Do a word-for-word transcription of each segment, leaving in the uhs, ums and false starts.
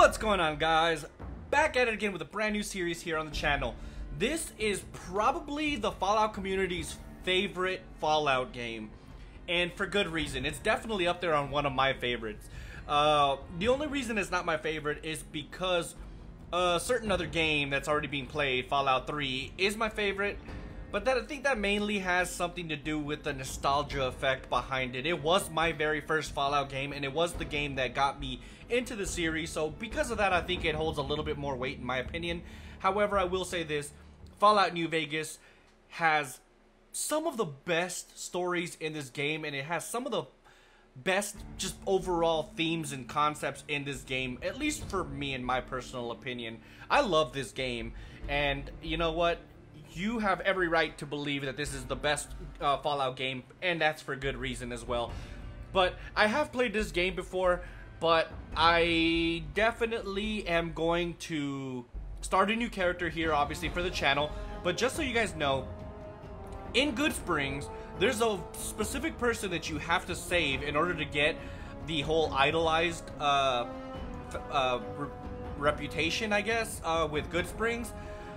What's going on, guys? Back at it again with a brand new series here on the channel. This is probably the Fallout community's favorite Fallout game, and for good reason. It's definitely up there on one of my favorites. Uh, the only reason it's not my favorite is because a certain other game that's already being played, Fallout three, is my favorite. But that, I think that mainly has something to do with the nostalgia effect behind it. It was my very first Fallout game, and it was the game that got me into the series. So because of that, I think it holds a little bit more weight in my opinion. However, I will say this. Fallout New Vegas has some of the best stories in this game, and it has some of the best just overall themes and concepts in this game, at least for me in my personal opinion. I love this game, and you know what? You have every right to believe that this is the best uh, Fallout game, and that's for good reason as well. But I have played this game before, but I definitely am going to start a new character here, obviously, for the channel. But just so you guys know, in Goodsprings, there's a specific person that you have to save in order to get the whole idolized uh, uh, re reputation, I guess, uh, with Goodsprings.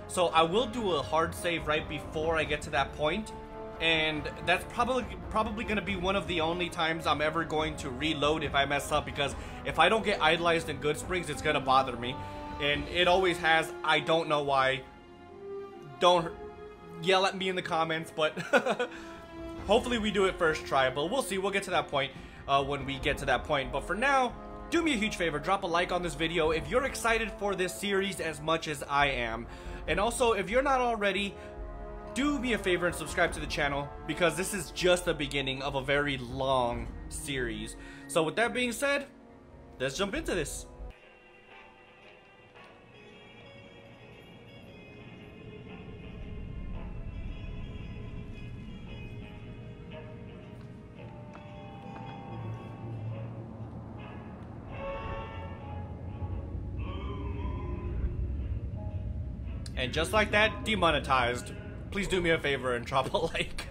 So I will do a hard save right before I get to that point, and that's probably probably going to be one of the only times I'm ever going to reload if I mess up, because if I don't get idolized in Goodsprings, it's going to bother me, and it always has. I don't know why. Don't yell at me in the comments, but hopefully we do it first try, but we'll see. We'll get to that point uh, when we get to that point, but for now, do me a huge favor, drop a like on this video if you're excited for this series as much as I am. And also, if you're not already, do me a favor and subscribe to the channel, because this is just the beginning of a very long series. So with that being said, let's jump into this. And just like that, demonetized. Please do me a favor and drop a like.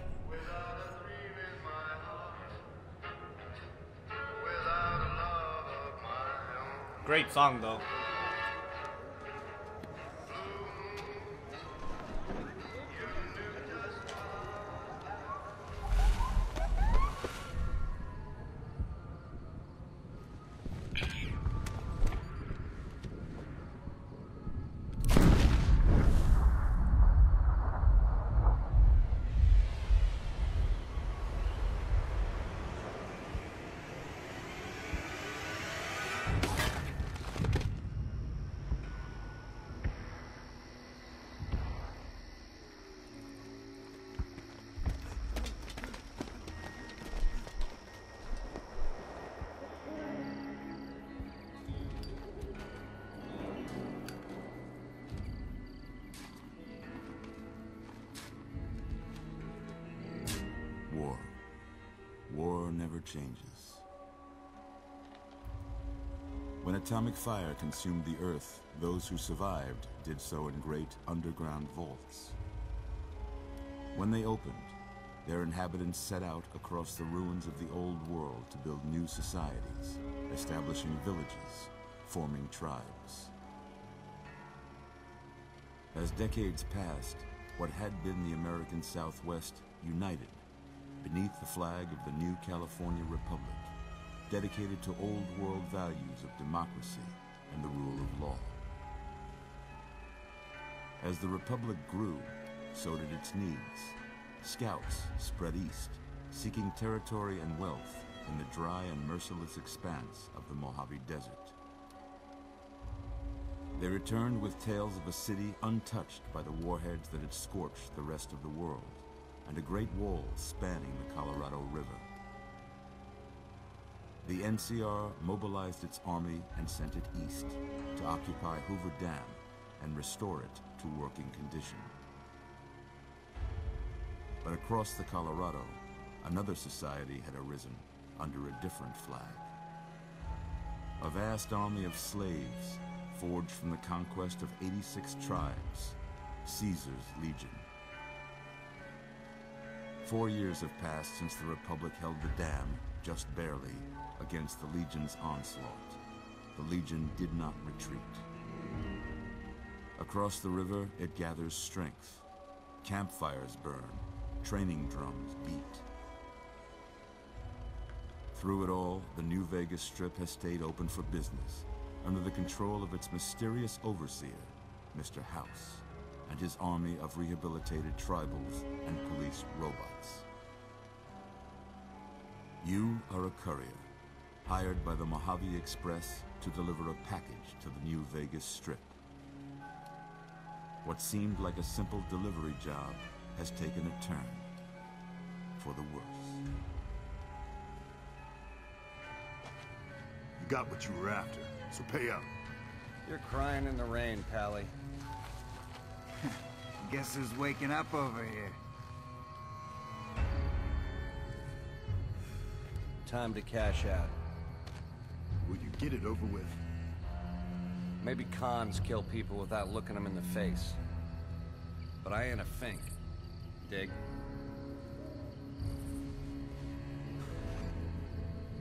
Great song though. Changes. When atomic fire consumed the earth, those who survived did so in great underground vaults. When they opened, their inhabitants set out across the ruins of the old world to build new societies, establishing villages, forming tribes. As decades passed, what had been the American Southwest united beneath the flag of the New California Republic, dedicated to old world values of democracy and the rule of law. As the Republic grew, so did its needs. Scouts spread east, seeking territory and wealth in the dry and merciless expanse of the Mojave Desert. They returned with tales of a city untouched by the warheads that had scorched the rest of the world, and a great wall spanning the Colorado River. The N C R mobilized its army and sent it east to occupy Hoover Dam and restore it to working condition. But across the Colorado, another society had arisen under a different flag. A vast army of slaves forged from the conquest of eighty-six tribes, Caesar's Legion. Four years have passed since the Republic held the dam, just barely, against the Legion's onslaught. the Legion did not retreat. Across the river, it gathers strength. Campfires burn, training drums beat. Through it all, the New Vegas Strip has stayed open for business, under the control of its mysterious overseer, Mister House, and his army of rehabilitated tribals and police robots. You are a courier, hired by the Mojave Express to deliver a package to the New Vegas Strip. What seemed like a simple delivery job has taken a turn for the worse. You got what you were after, so pay up. You're crying in the rain, Pally. Guess who's waking up over here? Time to cash out. Will you get it over with? Maybe cons kill people without looking them in the face. But I ain't a fink. Dig?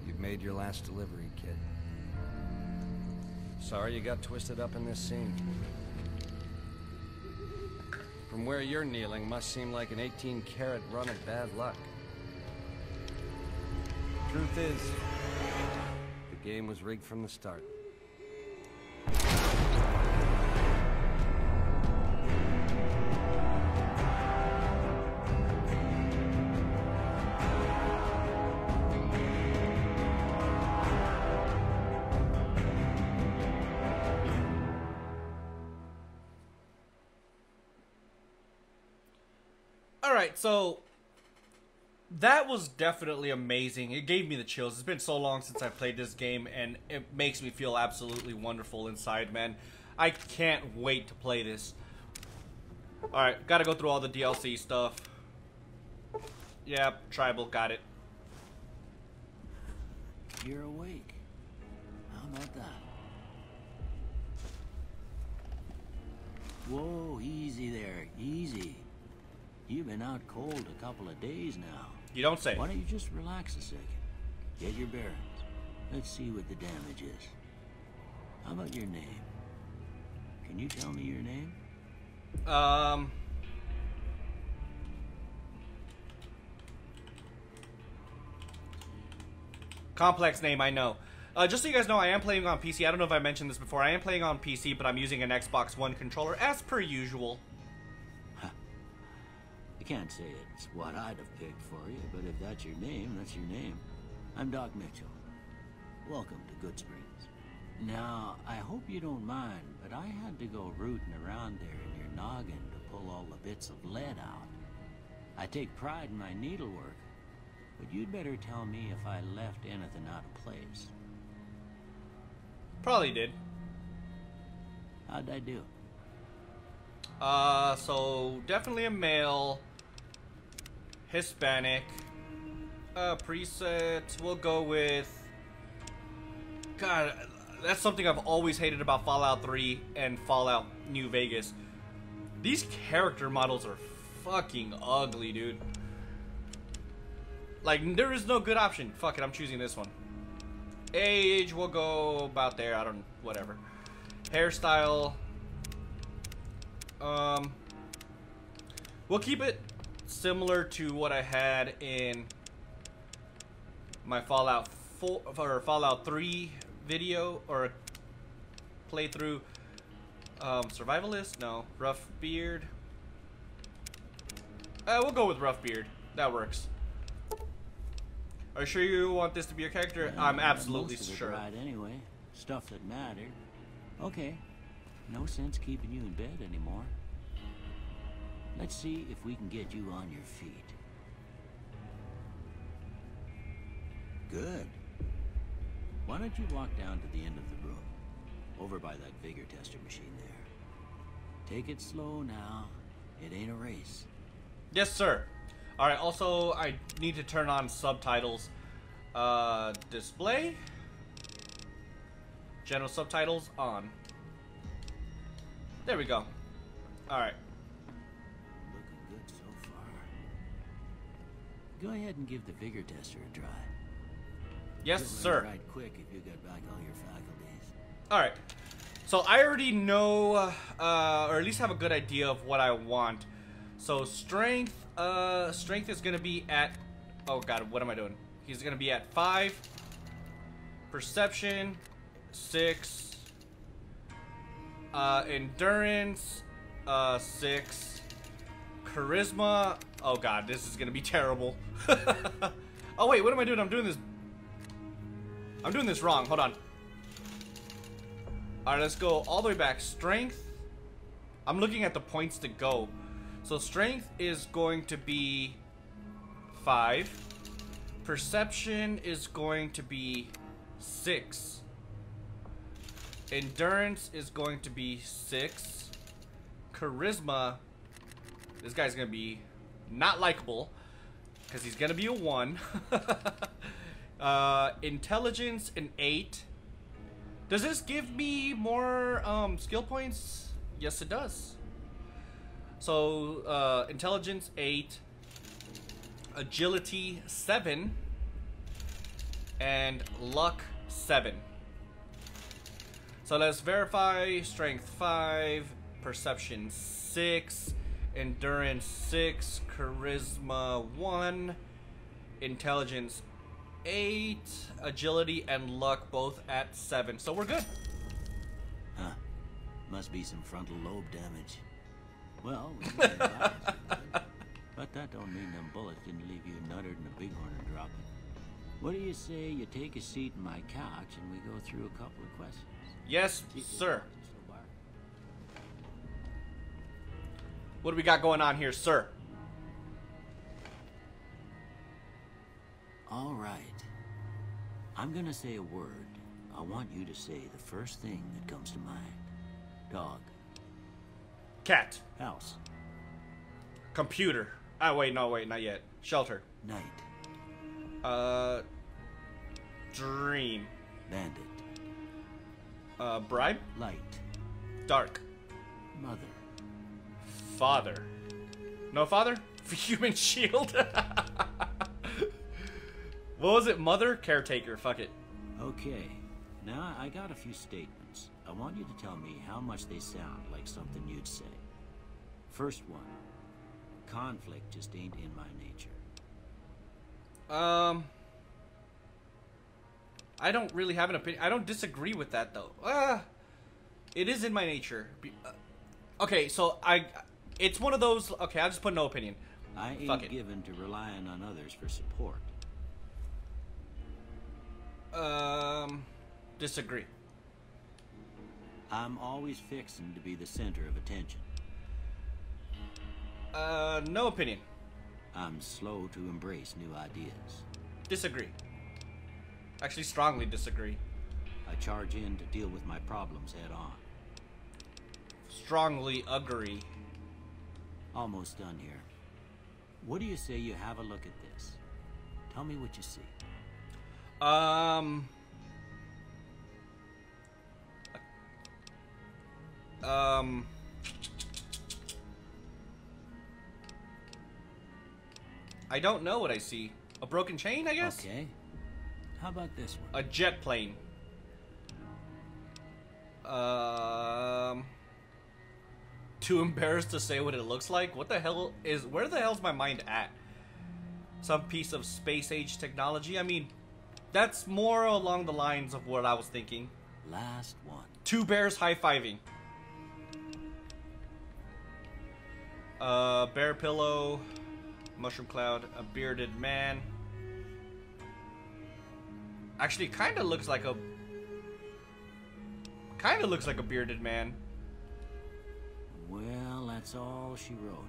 You've made your last delivery, kid. Sorry you got twisted up in this scene. From where you're kneeling must seem like an eighteen-carat run at bad luck. Truth is, the game was rigged from the start. So, that was definitely amazing. It gave me the chills. It's been so long since I played this game, and it makes me feel absolutely wonderful inside, man. I can't wait to play this. Alright, gotta go through all the D L C stuff. Yeah, tribal, got it. You're awake. How about that? Whoa, easy there, easy. You've been out cold a couple of days now. You don't say. Why don't you just relax a second? Get your bearings. Let's see what the damage is. How about your name? Can you tell me your name? Um... Complex name, I know. Uh, just so you guys know, I am playing on P C. I don't know if I mentioned this before. I am playing on P C, but I'm using an Xbox One controller, as per usual. I can't say it's what I'd have picked for you, but if that's your name, that's your name. I'm Doc Mitchell. Welcome to Goodsprings. Now, I hope you don't mind, but I had to go rooting around there in your noggin to pull all the bits of lead out. I take pride in my needlework, but you'd better tell me if I left anything out of place. Probably did. How'd I do? Uh, so definitely a male. Hispanic. Uh, presets. We'll go with... God, that's something I've always hated about Fallout three and Fallout New Vegas. These character models are fucking ugly, dude. Like, there is no good option. Fuck it, I'm choosing this one. Age, we'll go about there. I don't... whatever. Hairstyle... Um, we'll keep it similar to what I had in my Fallout four or Fallout three video or playthrough. Um, survivalist? No. Rough beard. Uh, we'll go with rough beard. That works. Are you sure you want this to be your character? I'm absolutely sure. Right, anyway, stuff that mattered. Okay. No sense keeping you in bed anymore. Let's see if we can get you on your feet. Good. Why don't you walk down to the end of the room, over by that vigor tester machine there. Take it slow now. It ain't a race. Yes, sir. All right. Also, I need to turn on subtitles. Uh, display. General subtitles on. There we go. Alright. Looking good so far. Go ahead and give the vigor tester a try. Yes, sir. Right quick if you get back all your faculties. Alright. So I already know, uh, or at least have a good idea of what I want. So strength, uh, strength is going to be at, oh god, what am I doing? He's going to be at five. Perception, six. Uh, endurance, uh, six. Charisma, oh god, this is going to be terrible. Oh wait, what am I doing? I'm doing this. I'm doing this wrong. Hold on. Alright, let's go all the way back. Strength. I'm looking at the points to go. So strength is going to be five. Perception is going to be six. Endurance is going to be six. Charisma. This guy's going to be not likable, because he's going to be a one. uh, intelligence, an eight. Does this give me more um, skill points? Yes, it does. So, uh, intelligence, eight. Agility, seven. And luck, seven. So let's verify. Strength, five. Perception, six. Endurance, six. Charisma, one. Intelligence, eight. eight, agility and luck both at seven, so we're good. Huh. Must be some frontal lobe damage. Well, we can buy it, but that don't mean them bullets didn't leave you nuttered and a bighorn dropping. What do you say you take a seat in my couch and we go through a couple of questions? Yes, sir. What do we got going on here, sir? All right. I'm gonna say a word. I want you to say the first thing that comes to mind. Dog. Cat. House. Computer. Oh, wait, no, wait, not yet. Shelter. Night. Uh. Dream. Bandit. Uh, bribe. Light. Dark. Mother. Father. No father? Human shield. What was it? Mother? Caretaker. Fuck it. Okay. Now, I got a few statements. I want you to tell me how much they sound like something you'd say. First one. Conflict just ain't in my nature. Um... I don't really have an opinion. I don't disagree with that, though. Uh, it is in my nature. Okay, so I... It's one of those... Okay, I'll just put no opinion. I ain't given to relying on others for support. Um, disagree. I'm always fixing to be the center of attention. Uh, no opinion. I'm slow to embrace new ideas. Disagree. Actually, strongly disagree. I charge in to deal with my problems head on. Strongly agree. Almost done here. What do you say you have a look at this? Tell me what you see. Um, um, I don't know what I see. A broken chain, I guess? Okay. How about this one? A jet plane. Um, too embarrassed to say what it looks like. What the hell is, where the hell's my mind at? Some piece of space age technology? I mean... That's more along the lines of what I was thinking. Last one. Two bears high-fiving. Uh, bear pillow, mushroom cloud, a bearded man. Actually, kind of looks like a... Kind of looks like a bearded man. Well, that's all she wrote.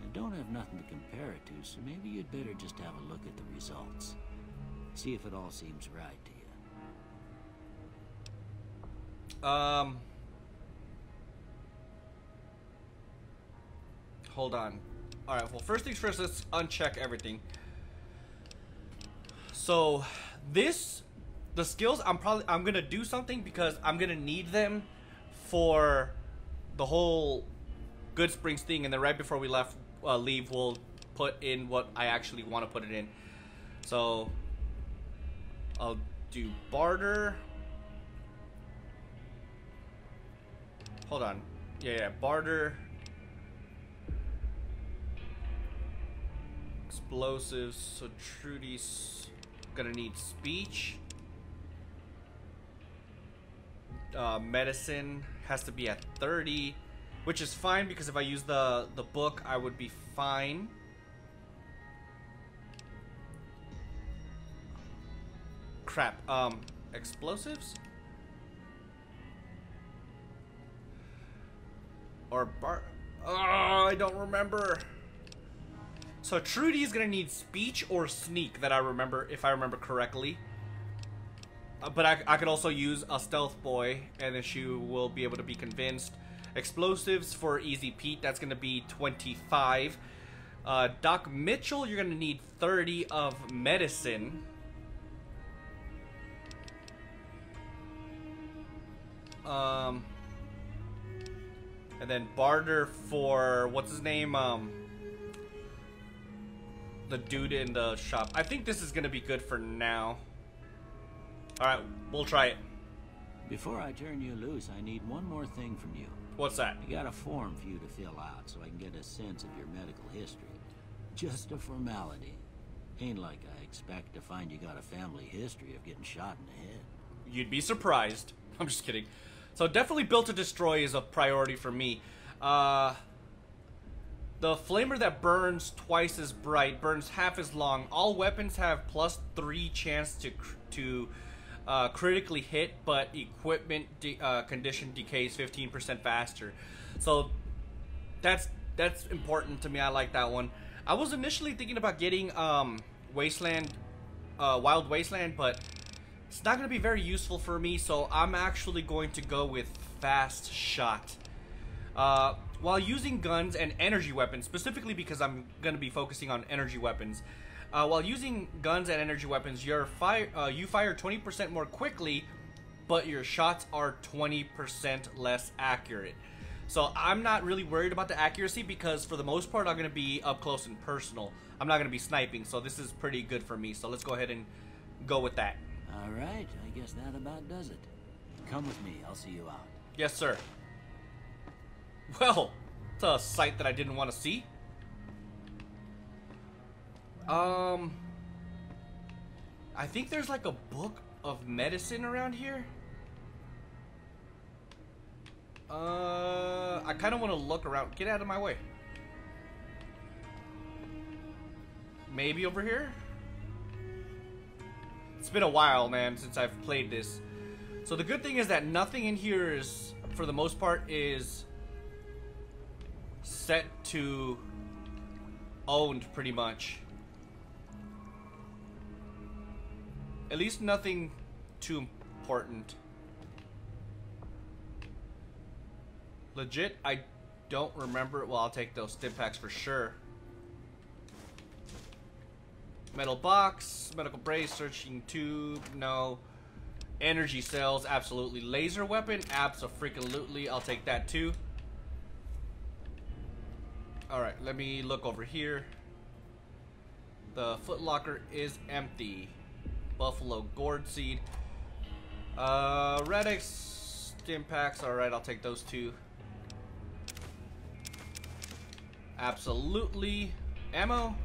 I don't have nothing to compare it to, so maybe you'd better just have a look at the results. See if it all seems right to you. Um. Hold on. Alright, well, first things first, let's uncheck everything. So, this, the skills, I'm probably, I'm gonna do something because I'm gonna need them for the whole Goodsprings thing, and then right before we left, uh, leave, we'll put in what I actually want to put it in. So... I'll do barter, Hold on. Yeah, yeah. Barter. Explosives. So Trudy's gonna need speech. Uh, medicine has to be at thirty, which is fine because if I use the the book, I would be fine. Crap. Um, explosives or bar? Oh, I don't remember. So Trudy is gonna need speech or sneak that I remember, if I remember correctly. Uh, but I, I could also use a stealth boy, and then she will be able to be convinced. Explosives for Easy Pete. That's gonna be twenty-five. Uh, Doc Mitchell, you're gonna need thirty of medicine. Um, and then barter for what's his name? Um, the dude in the shop. I think this is gonna be good for now. All right, we'll try it. Before I turn you loose, I need one more thing from you. What's that? I got a form for you to fill out so I can get a sense of your medical history. Just a formality. Ain't like I expect to find you got a family history of getting shot in the head. You'd be surprised. I'm just kidding. So definitely built to destroy is a priority for me. Uh, the flamer that burns twice as bright, burns half as long. All weapons have plus three chance to to uh, critically hit, but equipment de uh, condition decays fifteen percent faster. So that's that's important to me. I like that one. I was initially thinking about getting um, Wasteland, uh, Wild Wasteland, but it's not going to be very useful for me, so I'm actually going to go with Fast Shot. Uh, while using guns and energy weapons, specifically because I'm going to be focusing on energy weapons, uh, while using guns and energy weapons, your fire, uh, you fire twenty percent more quickly, but your shots are twenty percent less accurate. So I'm not really worried about the accuracy because for the most part, I'm going to be up close and personal. I'm not going to be sniping, so this is pretty good for me. So let's go ahead and go with that. All right, I guess that about does it. Come with me, I'll see you out. Yes, sir. Well, it's a sight that I didn't want to see. Um, I think there's like a book of medicine around here. Uh, I kind of want to look around. Get out of my way. Maybe over here? It's been a while, man, since I've played this. So the good thing is that nothing in here is, for the most part, is set to owned, pretty much. At least nothing too important. Legit, I don't remember. Well, I'll take those stim packs for sure. Metal box, medical brace, searching tube, no. Energy cells, absolutely. Laser weapon, abso-freaking-lutely. I'll take that too. Alright, let me look over here. The footlocker is empty. Buffalo gourd seed. Uh, Radix, stim packs, alright, I'll take those two. Absolutely. Ammo.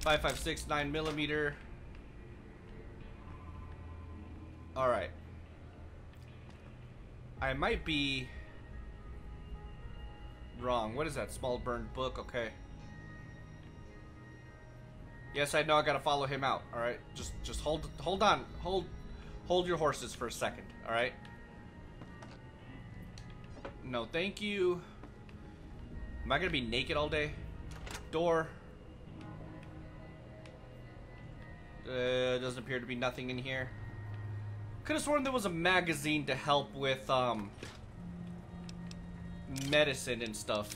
five five six, nine millimeter. Alright. I might be wrong. What is that? Small burned book? Okay. Yes, I know I gotta follow him out. Alright. Just just hold hold on. Hold hold your horses for a second. Alright. No, thank you. Am I gonna be naked all day? Door. Uh, doesn't appear to be nothing in here. Could have sworn there was a magazine to help with um, medicine and stuff.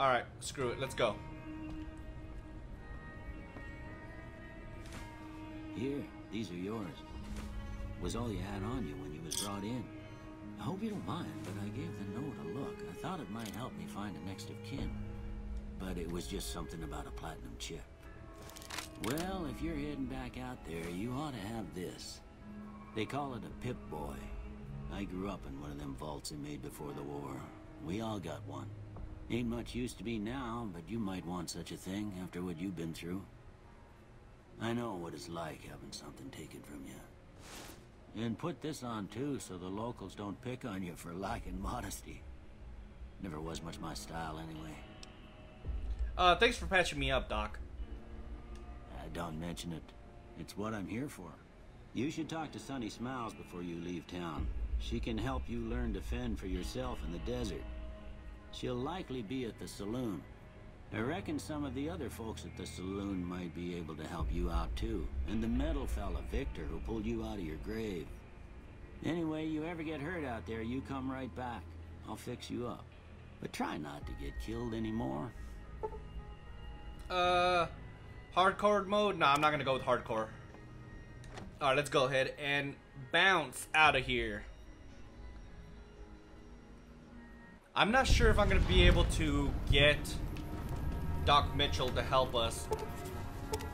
Alright, screw it. Let's go. Here, these are yours. Was all you had on you when you was brought in. I hope you don't mind, but I gave the note a look. I thought it might help me find a next of kin. But it was just something about a platinum chip. Well, if you're heading back out there, you ought to have this. They call it a Pip-Boy. I grew up in one of them vaults they made before the war. We all got one. Ain't much use to me now, but you might want such a thing after what you've been through. I know what it's like having something taken from you. And put this on too, so the locals don't pick on you for lacking modesty. Never was much my style anyway. Uh, thanks for patching me up, Doc. Uh, don't mention it. It's what I'm here for. You should talk to Sunny Smiles before you leave town. She can help you learn to fend for yourself in the desert. She'll likely be at the saloon. I reckon some of the other folks at the saloon might be able to help you out too. And the metal fella, Victor, who pulled you out of your grave. Anyway, you ever get hurt out there, you come right back. I'll fix you up. But try not to get killed anymore. Uh, hardcore mode? No, I'm not gonna go with hardcore. Alright, let's go ahead and bounce out of here. I'm not sure if I'm gonna be able to get Doc Mitchell to help us.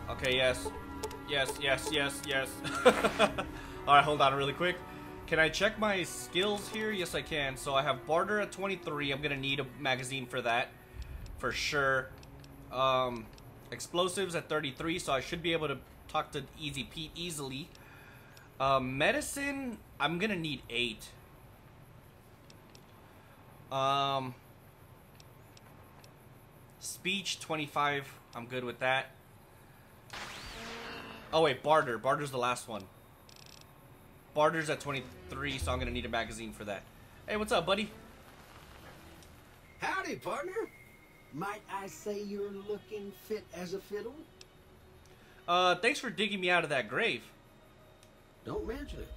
Okay, yes. Yes, yes, yes, yes. Alright, hold on really quick. Can I check my skills here? Yes, I can. So I have barter at twenty-three. I'm gonna need a magazine for that, for sure. Um, explosives at thirty-three, so I should be able to talk to Easy Pete easily. Uh, medicine, I'm gonna need eight. Um, speech, twenty-five. I'm good with that. Oh wait, barter. Barter's the last one. Barter's at twenty-three, so I'm gonna need a magazine for that. Hey, what's up, buddy? Howdy, partner. Might I say you're looking fit as a fiddle? Uh, thanks for digging me out of that grave. Don't mention it.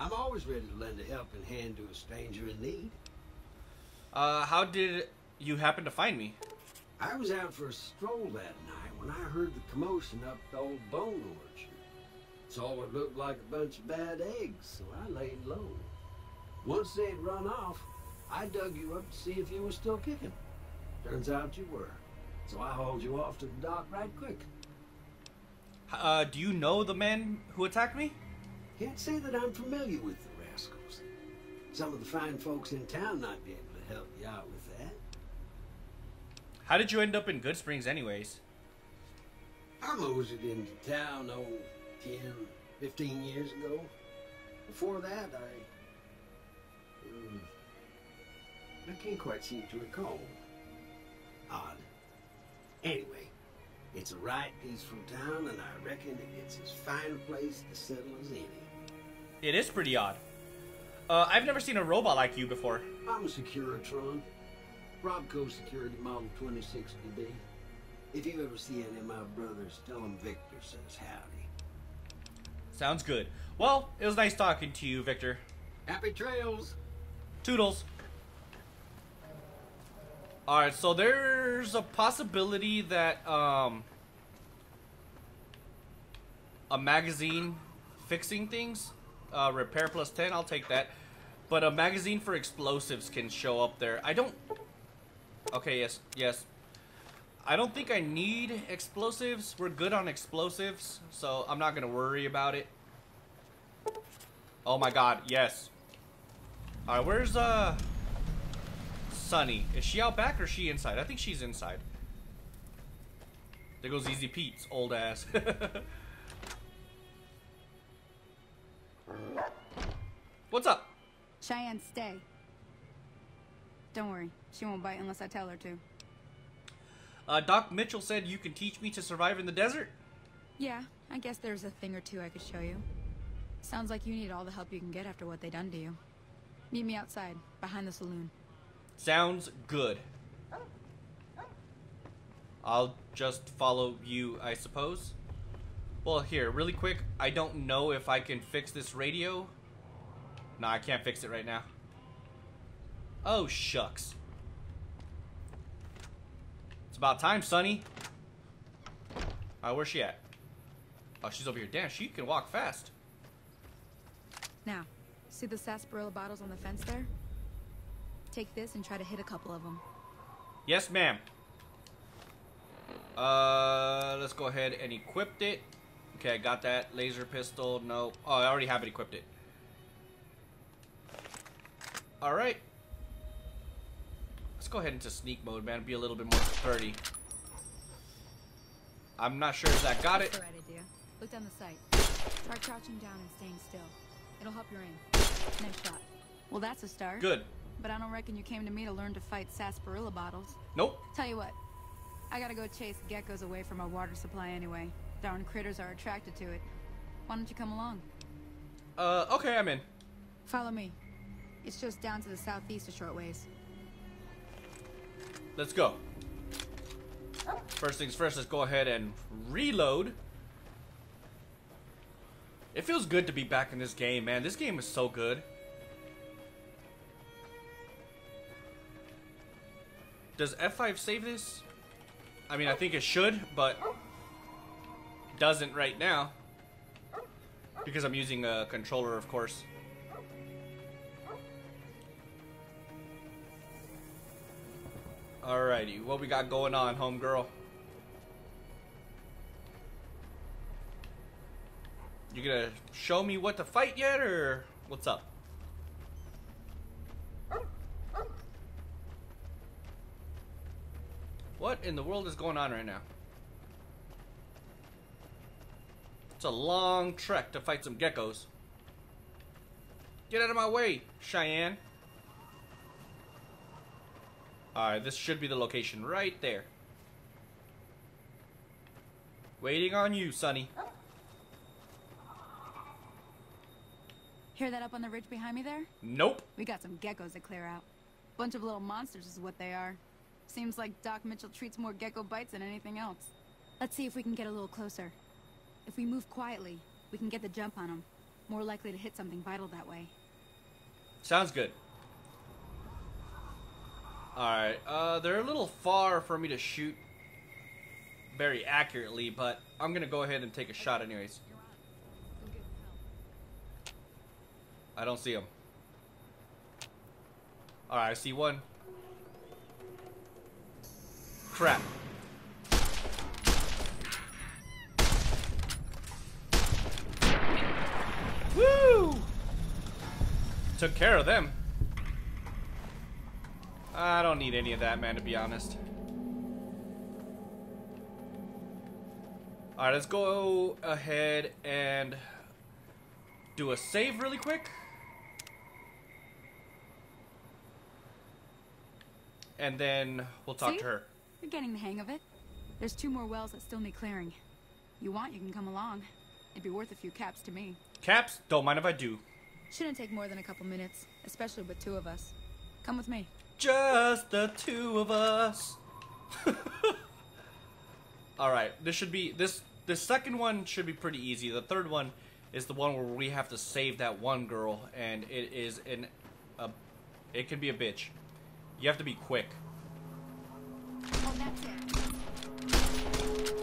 I'm always ready to lend a helping hand to a stranger in need. Uh, how did you happen to find me? I was out for a stroll that night when I heard the commotion up the old bone orchard. Saw what looked like a bunch of bad eggs, so I laid low. Once they'd run off, I dug you up to see if you were still kicking. Turns out you were, so I hauled you off to the dock right quick. Uh, do you know the man who attacked me? Can't say that I'm familiar with the rascals. Some of the fine folks in town might be able to help you out with that. How did you end up in Goodsprings anyways? I moseyed into town, oh, ten, fifteen years ago. Before that, I... Um, I can't quite seem to recall. Odd. Anyway, it's a right peaceful town, and I reckon it's as fine a place to settle as any. It is pretty odd. Uh, I've never seen a robot like you before. I'm a Securitron. Robco Security Model twenty sixty B. If you ever see any of my brothers, tell them Victor says howdy. Sounds good. Well, it was nice talking to you, Victor. Happy trails. Toodles. Alright, so there's a possibility that um, a magazine fixing things, uh, repair plus ten, I'll take that. But a magazine for explosives can show up there. I don't... Okay, yes, yes. I don't think I need explosives. We're good on explosives, so I'm not going to worry about it. Oh my god, yes. Alright, where's... uh? Sunny. Is she out back or is she inside? I think she's inside. There goes Easy Pete's old ass. What's up? Cheyenne, stay. Don't worry. She won't bite unless I tell her to. Uh, Doc Mitchell said you can teach me to survive in the desert? Yeah, I guess there's a thing or two I could show you. Sounds like you need all the help you can get after what they done to you. Meet me outside, behind the saloon. Sounds good. I'll just follow you, I suppose. Well, here, really quick, I don't know if I can fix this radio. Nah, I can't fix it right now. Oh, shucks. It's about time, Sonny. Alright, where's she at? Oh, she's over here. Damn, she can walk fast. Now, see the sarsaparilla bottles on the fence there? Take this and try to hit a couple of them. Yes, ma'am. Uh, let's go ahead and equip it. Okay, got that laser pistol. No. Oh, I already have it equipped it. All right. Let's go ahead into sneak mode, man. Be a little bit more sturdy. I'm not sure if that got That's it. That's the right idea. Look down the sight. Try crouching down and staying still. It'll help your aim. Next shot. Well, that's a start. Good. But I don't reckon you came to me to learn to fight sarsaparilla bottles. Nope. Tell you what. I gotta go chase geckos away from our water supply anyway. Darn critters are attracted to it. Why don't you come along? Uh, okay, I'm in. Follow me. It's just down to the southeast a short ways. Let's go. First things first, let's go ahead and reload. It feels good to be back in this game, man. This game is so good. Does F five save this? I mean, I think it should, but doesn't right now. Because I'm using a controller, of course. Alrighty, what we got going on, homegirl? You gonna show me what to fight yet, or what's up? What in the world is going on right now? It's a long trek to fight some geckos. Get out of my way, Cheyenne. Alright, this should be the location right there. Waiting on you, Sunny. Hear that up on the ridge behind me there? Nope. We got some geckos to clear out. Bunch of little monsters is what they are. Seems like Doc Mitchell treats more gecko bites than anything else. Let's see if we can get a little closer. If we move quietly, we can get the jump on them. More likely to hit something vital that way. Sounds good. Alright, uh, they're a little far for me to shoot very accurately, but I'm gonna go ahead and take a shot anyways. I don't see them. Alright, I see one. Crap. Woo! Took care of them. I don't need any of that, man, to be honest. Alright, let's go ahead and do a save really quick. And then we'll talk See? to her. You're getting the hang of it. There's two more wells that still need clearing. You want, you can come along. It'd be worth a few caps to me. Caps? Don't mind if I do. Shouldn't take more than a couple minutes, especially with two of us. Come with me. Just the two of us. Alright, this should be this the second one should be pretty easy. The third one is the one where we have to save that one girl, and it is an a, it can be a bitch. You have to be quick. Oh, that's it.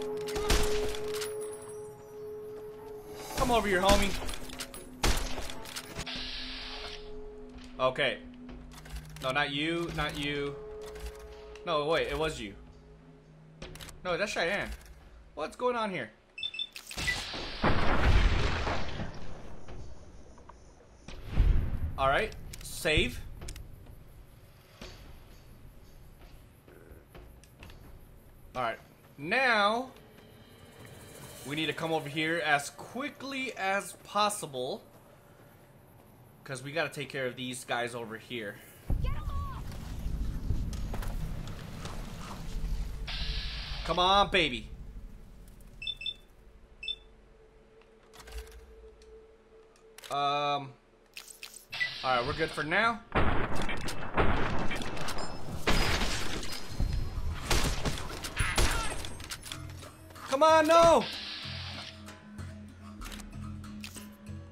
Come over here, homie. Okay. No, not you, not you. No, wait, it was you. No, that's Cheyenne. What's going on here? Alright, save. Alright, now we need to come over here as quickly as possible, because we gotta take care of these guys over here. Come on, baby. Um. All right, we're good for now. Come on, no.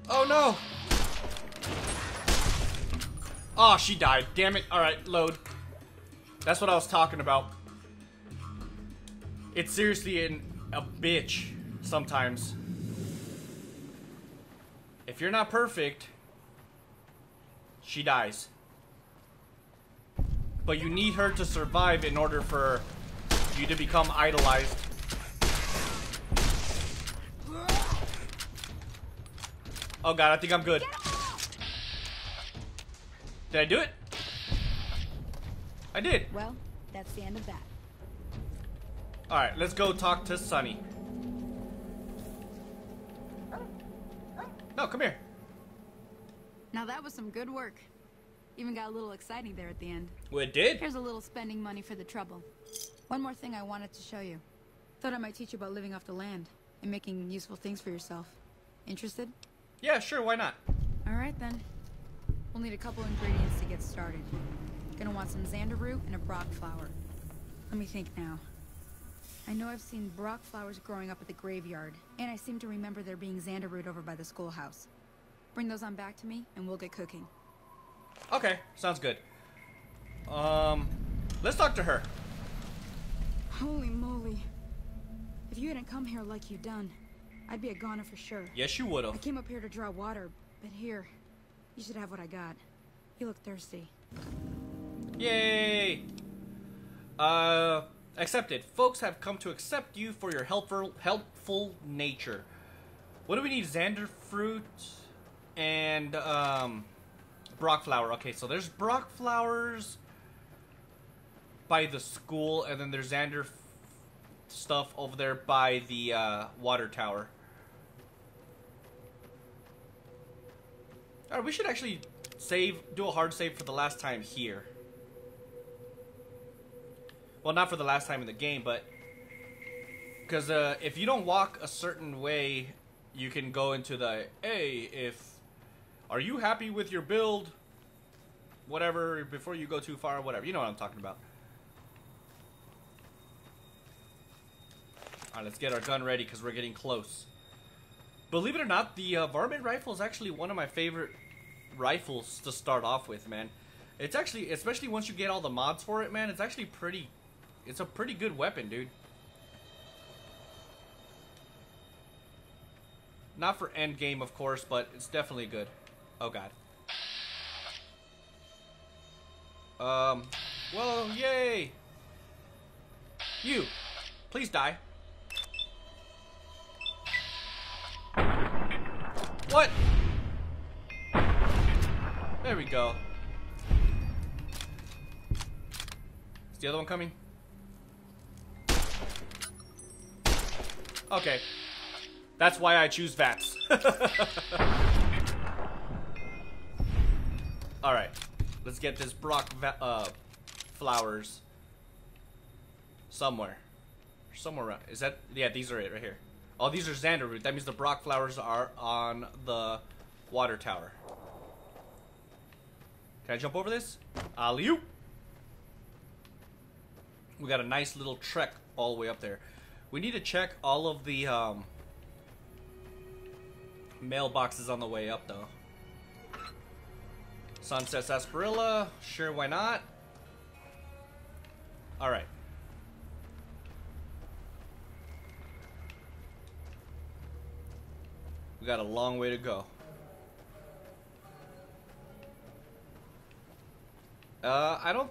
Oh no. Oh, she died. Damn it. All right, load. That's what I was talking about. It's seriously an, a bitch sometimes. If you're not perfect, she dies. But you need her to survive in order for you to become idolized. Oh god, I think I'm good. Did I do it? I did. Well, that's the end of that. Alright, let's go talk to Sunny. No, come here. Now that was some good work. Even got a little exciting there at the end. Well, it did? Here's a little spending money for the trouble. One more thing I wanted to show you. Thought I might teach you about living off the land and making useful things for yourself. Interested? Yeah, sure, why not? Alright then. We'll need a couple ingredients to get started. Gonna want some Xander root and a Broc flower. Let me think now. I know I've seen Broc flowers growing up at the graveyard, and I seem to remember there being Xander root over by the schoolhouse. Bring those on back to me, and we'll get cooking. Okay, sounds good. Um, let's talk to her. Holy moly. If you hadn't come here like you done, I'd be a goner for sure. Yes, you would've. I came up here to draw water, but here, you should have what I got. You look thirsty. Yay! Uh, accepted. Folks have come to accept you for your helpful, helpful nature. What do we need? Xander fruit and, um... Broc flower. Okay, so there's Broc flowers by the school, and then there's Xander f stuff over there by the uh, water tower. Alright, we should actually save, do a hard save for the last time here. Well, not for the last time in the game, but because uh, if you don't walk a certain way, you can go into the, hey, if are you happy with your build? Whatever, before you go too far, whatever. You know what I'm talking about. Alright, let's get our gun ready because we're getting close. Believe it or not, the uh, varmint rifle is actually one of my favorite rifles to start off with, man. It's actually, especially once you get all the mods for it, man, it's actually pretty, it's a pretty good weapon, dude. Not for endgame, of course, but it's definitely good. Oh god. Um, whoa, yay! You, please die. What? There we go. Is the other one coming? Okay. That's why I choose VATS. Alright. Let's get this Broc va uh, flowers. Somewhere. Somewhere around. Is that? Yeah, these are it right here. Oh, these are Xander root. That means the Broc flowers are on the water tower. Can I jump over this? Alley-oop! We got a nice little trek all the way up there. We need to check all of the um, mailboxes on the way up, though. Sunset Sarsaparilla. Sure, why not? Alright. We got a long way to go. Uh, I don't...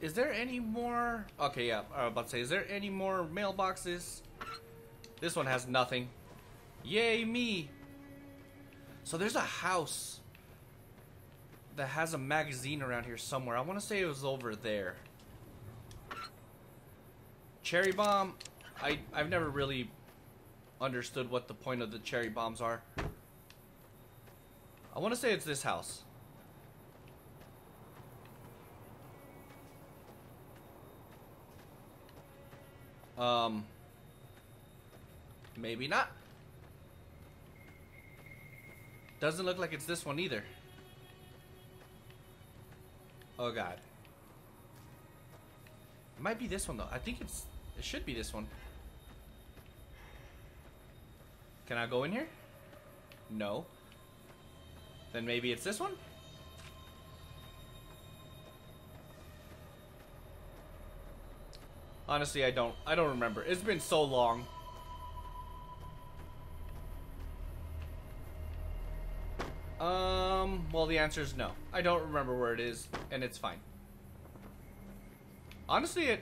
Is there any more... Okay, yeah. I was about to say, is there any more mailboxes? This one has nothing. Yay, me! So there's a house that has a magazine around here somewhere. I want to say it was over there. Cherry bomb. I, I've never really... understood what the point of the cherry bombs are. I want to say it's this house. Um, maybe not. Doesn't look like it's this one either. Oh god. It might be this one though. I think it's it should be this one. Can I go in here? No. Then maybe it's this one? Honestly, I don't I don't remember. It's been so long. Um, well, the answer is no. I don't remember where it is, and it's fine. Honestly, it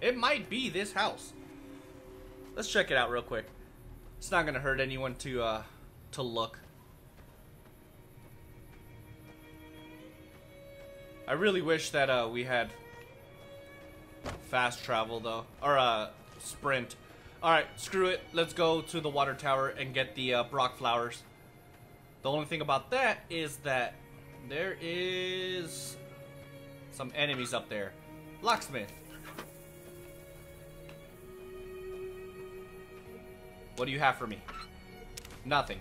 it might be this house. Let's check it out real quick. It's not gonna hurt anyone to uh, to look. I really wish that uh, we had fast travel, though. Or, uh, sprint. Alright, screw it. Let's go to the water tower and get the uh, Broc flowers. The only thing about that is that there is some enemies up there. Locksmith. What do you have for me? Nothing.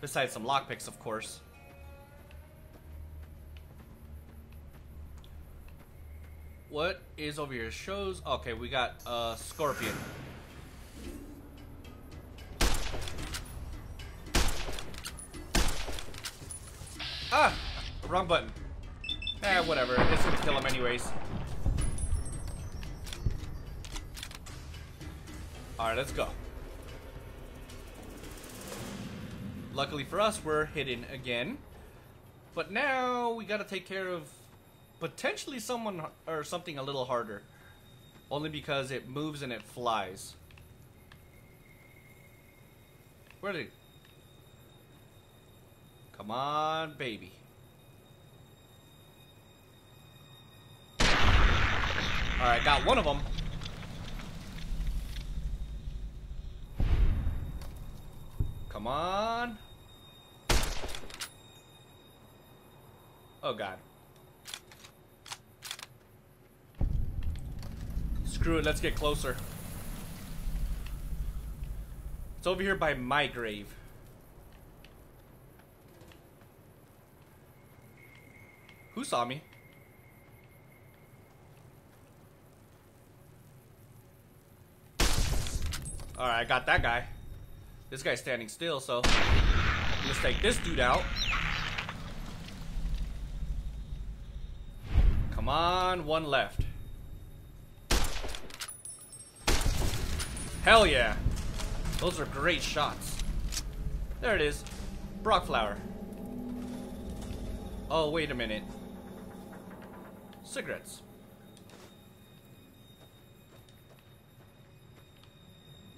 Besides some lockpicks, of course. What is over here? Shows. Okay, we got a uh, scorpion. Ah! Wrong button. Eh, whatever. It's gonna kill him anyways. Alright, let's go. Luckily for us, we're hidden again. But now we gotta take care of potentially someone or something a little harder, only because it moves and it flies. Where did it? Come on, baby. All right, got one of them. Come on. Oh God. Screw it, let's get closer. It's over here by my grave. Who saw me? Alright, I got that guy. This guy's standing still, so let's take this dude out. Come on, one left. Hell yeah. Those are great shots. There it is. Broc flower. Oh, wait a minute. Cigarettes.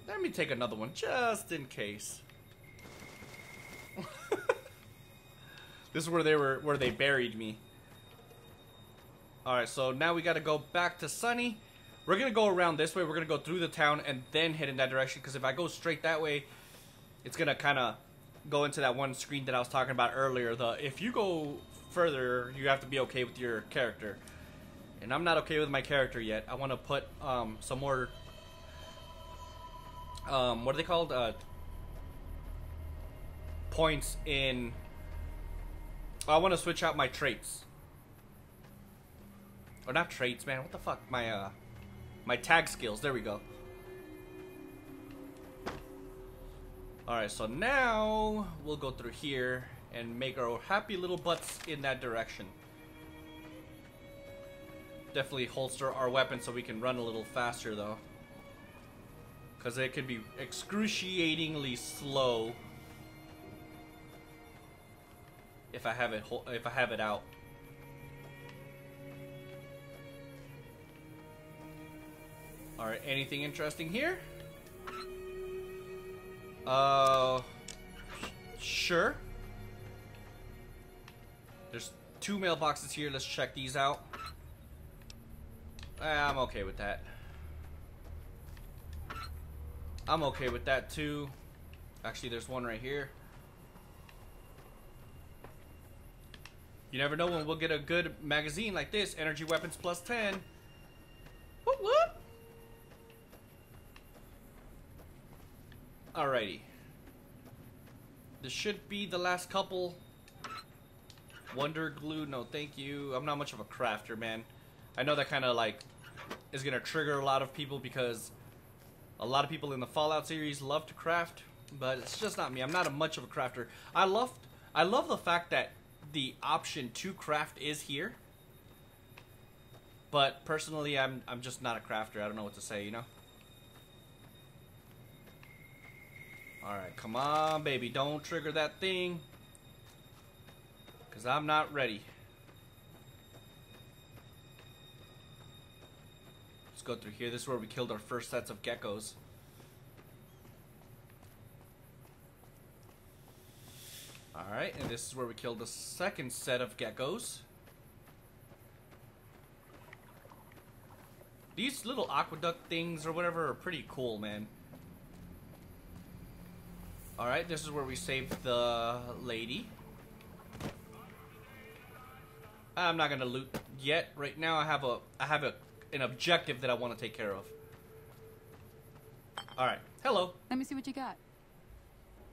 Let me take another one just in case. This is where they were where they buried me. All right, so now we got to go back to Sunny. We're going to go around this way. We're going to go through the town and then head in that direction. Because if I go straight that way, it's going to kind of go into that one screen that I was talking about earlier. The if you go further, you have to be okay with your character. And I'm not okay with my character yet. I want to put um, some more... Um, what are they called? Uh, points in... I want to switch out my traits. Or not traits, man. What the fuck? My... Uh, My tag skills, there we go. Alright, so now we'll go through here and make our happy little butts in that direction. Definitely holster our weapon so we can run a little faster though. Because it can be excruciatingly slow if I have it, if I have it out. Alright, anything interesting here? Uh, sure. There's two mailboxes here. Let's check these out. I'm okay with that. I'm okay with that too. Actually, there's one right here. You never know when we'll get a good magazine like this. Energy weapons plus ten. Whoop whoop. Alrighty. This should be the last couple. Wonder glue, no thank you. I'm not much of a crafter, man. I know that kind of like is gonna trigger a lot of people because a lot of people in the Fallout series love to craft, but it's just not me. I'm not a much of a crafter. I love, I love the fact that the option to craft is here, but personally, I'm I'm just not a crafter. I don't know what to say, you know. Alright, come on, baby. Don't trigger that thing. Because I'm not ready. Let's go through here. This is where we killed our first sets of geckos. Alright, and this is where we killed the second set of geckos. These little aqueduct things or whatever are pretty cool, man. Alright, this is where we saved the lady. I'm not gonna loot yet. Right now I have a I have a an objective that I want to take care of. Alright. Hello. Let me see what you got.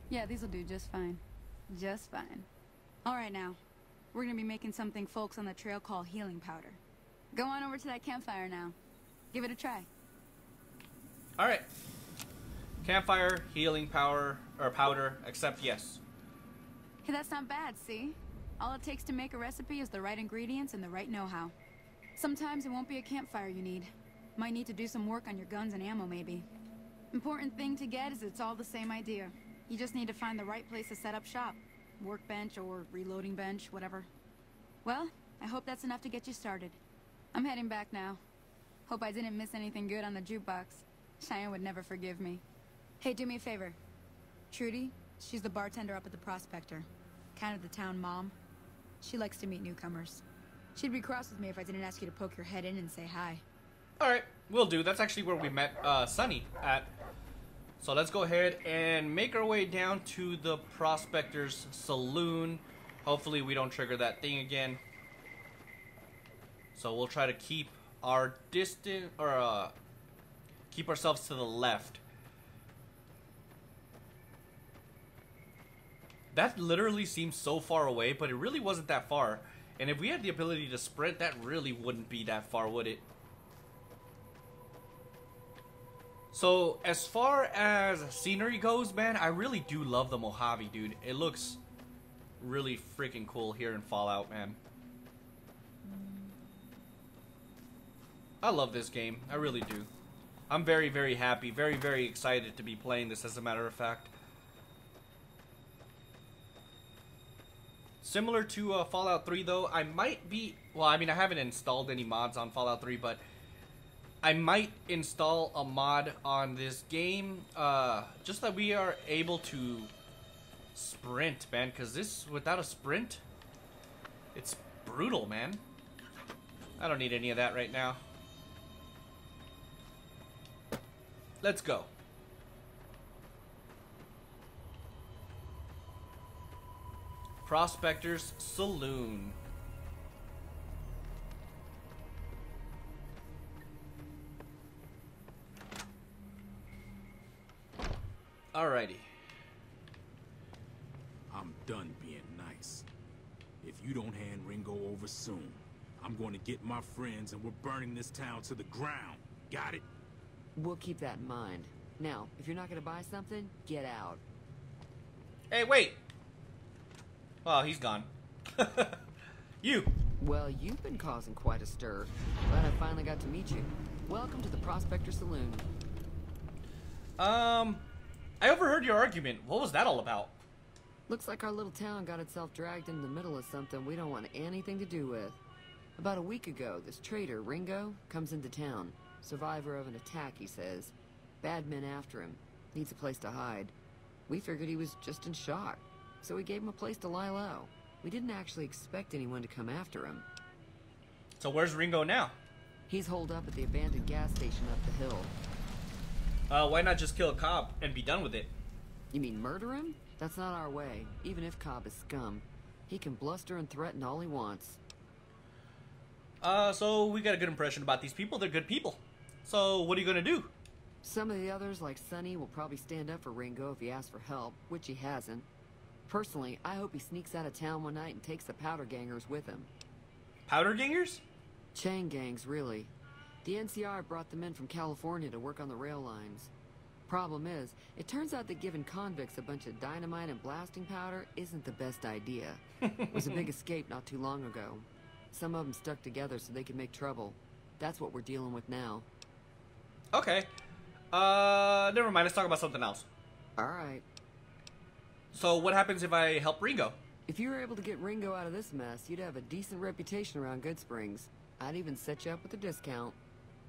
Yeah, these'll do just fine. Just fine. Alright now. We're gonna be making something folks on the trail call healing powder. Go on over to that campfire now. Give it a try. Alright. Campfire, healing power, or powder, except yes. Hey, that's not bad, see? All it takes to make a recipe is the right ingredients and the right know-how. Sometimes it won't be a campfire you need. Might need to do some work on your guns and ammo, maybe. Important thing to get is it's all the same idea. You just need to find the right place to set up shop. Workbench or reloading bench, whatever. Well, I hope that's enough to get you started. I'm heading back now. Hope I didn't miss anything good on the jukebox. Cheyenne would never forgive me. Hey, do me a favor. Trudy, she's the bartender up at the Prospector. Kind of the town mom. She likes to meet newcomers. She'd be cross with me if I didn't ask you to poke your head in and say hi. Alright, will do. That's actually where we met uh, Sunny at. So let's go ahead and make our way down to the Prospector's Saloon. Hopefully we don't trigger that thing again. So we'll try to keep our distance, or uh, keep ourselves to the left. That literally seems so far away, but it really wasn't that far. And if we had the ability to sprint, that really wouldn't be that far, would it? So, as far as scenery goes, man, I really do love the Mojave, dude. It looks really freaking cool here in Fallout, man. I love this game. I really do. I'm very, very happy. Very, very excited to be playing this, as a matter of fact. Similar to uh, Fallout three, though, I might be... Well, I mean, I haven't installed any mods on Fallout three, but I might install a mod on this game. Uh, just that we are able to sprint, man. Because this, without a sprint, it's brutal, man. I don't need any of that right now. Let's go. Prospector's Saloon. Alrighty. I'm done being nice. If you don't hand Ringo over soon, I'm going to get my friends and we're burning this town to the ground. Got it? We'll keep that in mind. Now, if you're not going to buy something, get out. Hey, wait! Well, he's gone. You! Well, you've been causing quite a stir. Glad I finally got to meet you. Welcome to the Prospector Saloon. Um, I overheard your argument. What was that all about? Looks like our little town got itself dragged into the middle of something we don't want anything to do with. About a week ago, this traitor, Ringo, comes into town. Survivor of an attack, he says. Bad men after him. Needs a place to hide. We figured he was just in shock. So we gave him a place to lie low. We didn't actually expect anyone to come after him. So where's Ringo now? He's holed up at the abandoned gas station up the hill. Uh, why not just kill Cobb and be done with it? You mean murder him? That's not our way, even if Cobb is scum. He can bluster and threaten all he wants. Uh, so we got a good impression about these people. They're good people. So what are you gonna do? Some of the others, like Sunny, will probably stand up for Ringo if he asks for help, which he hasn't. Personally, I hope he sneaks out of town one night and takes the Powder Gangers with him. Powder Gangers? Chain gangs, really. The N C R brought them in from California to work on the rail lines. Problem is, it turns out that giving convicts a bunch of dynamite and blasting powder isn't the best idea. It was a big escape not too long ago. Some of them stuck together so they could make trouble. That's what we're dealing with now. Okay. Uh, never mind. Let's talk about something else. All right. So what happens if I help Ringo? If you were able to get Ringo out of this mess, you'd have a decent reputation around Goodsprings. I'd even set you up with a discount.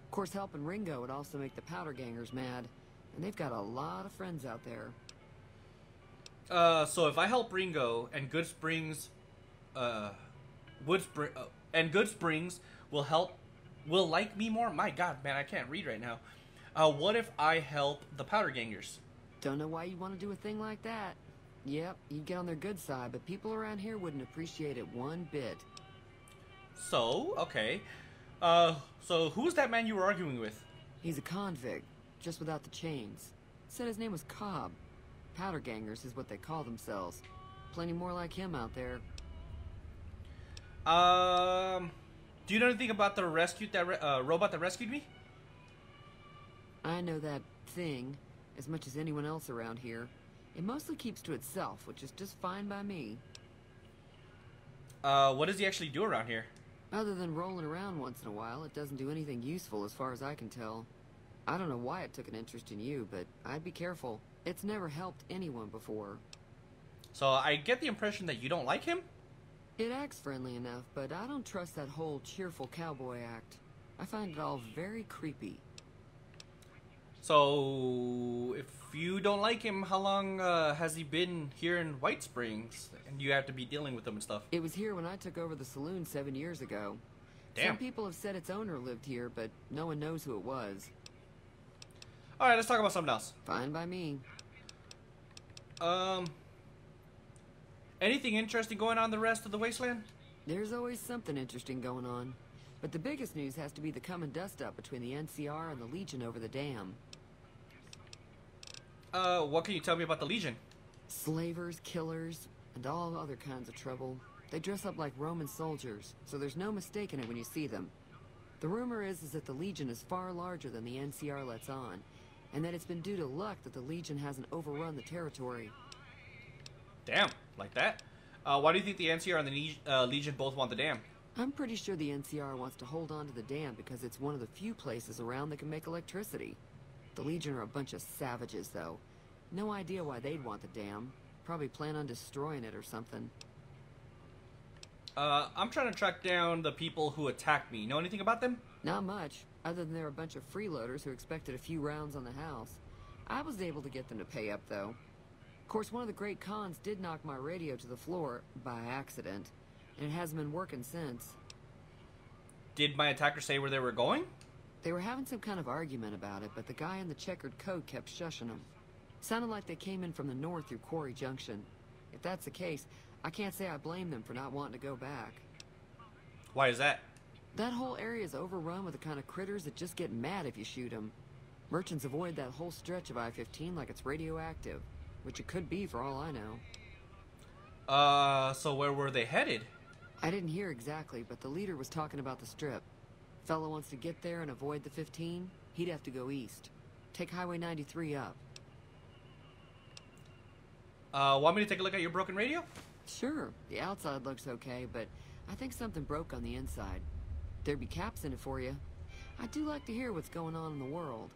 Of course, helping Ringo would also make the Powder Gangers mad, and they've got a lot of friends out there. Uh, so if I help Ringo and Goodsprings, uh, Woodspring, uh, and Goodsprings will help, will like me more. My God, man, I can't read right now. Uh, what if I help the Powder Gangers? Don't know why you want to do a thing like that. Yep, you'd get on their good side, but people around here wouldn't appreciate it one bit. So, okay. Uh, so who's that man you were arguing with? He's a convict, just without the chains. Said his name was Cobb. Powder Gangers is what they call themselves. Plenty more like him out there. Um, do you know anything about the rescued that re uh, robot that rescued me? I know that thing as much as anyone else around here. It mostly keeps to itself, which is just fine by me. Uh, what does he actually do around here? Other than rolling around once in a while, it doesn't do anything useful as far as I can tell. I don't know why it took an interest in you, but I'd be careful. It's never helped anyone before. So I get the impression that you don't like him? It acts friendly enough, but I don't trust that whole cheerful cowboy act. I find it all very creepy. So if you don't like him, how long uh, has he been here in White Springs? And you have to be dealing with him and stuff. It was here when I took over the saloon seven years ago. Damn. Some people have said its owner lived here, but no one knows who it was. All right, let's talk about something else. Fine by me. Um, anything interesting going on the rest of the wasteland? There's always something interesting going on, but the biggest news has to be the coming dust-up between the N C R and the Legion over the dam. Uh, what can you tell me about the Legion? Slavers, killers, and all other kinds of trouble. They dress up like Roman soldiers, so there's no mistaking it when you see them. The rumor is, is that the Legion is far larger than the N C R lets on, and that it's been due to luck that the Legion hasn't overrun the territory. Damn, like that? Uh, why do you think the N C R and the uh, Legion both want the dam? I'm pretty sure the N C R wants to hold on to the dam because it's one of the few places around that can make electricity. The Legion are a bunch of savages, though. No idea why they'd want the dam. Probably plan on destroying it or something. Uh, I'm trying to track down the people who attacked me. Know anything about them? Not much, other than they're a bunch of freeloaders who expected a few rounds on the house. I was able to get them to pay up, though. Of course, one of the great cons did knock my radio to the floor by accident, and it hasn't been working since. Did my attackers say where they were going? They were having some kind of argument about it, but the guy in the checkered coat kept shushing them. Sounded like they came in from the north through Quarry Junction. If that's the case, I can't say I blame them for not wanting to go back. Why is that? That whole area is overrun with the kind of critters that just get mad if you shoot them. Merchants avoid that whole stretch of I fifteen like it's radioactive, which it could be for all I know. Uh, so where were they headed? I didn't hear exactly, but the leader was talking about the strip. Fellow wants to get there and avoid the fifteen, he'd have to go east. Take Highway ninety-three up. Uh, want me to take a look at your broken radio? Sure, the outside looks okay, but I think something broke on the inside. There'd be caps in it for you. I do like to hear what's going on in the world,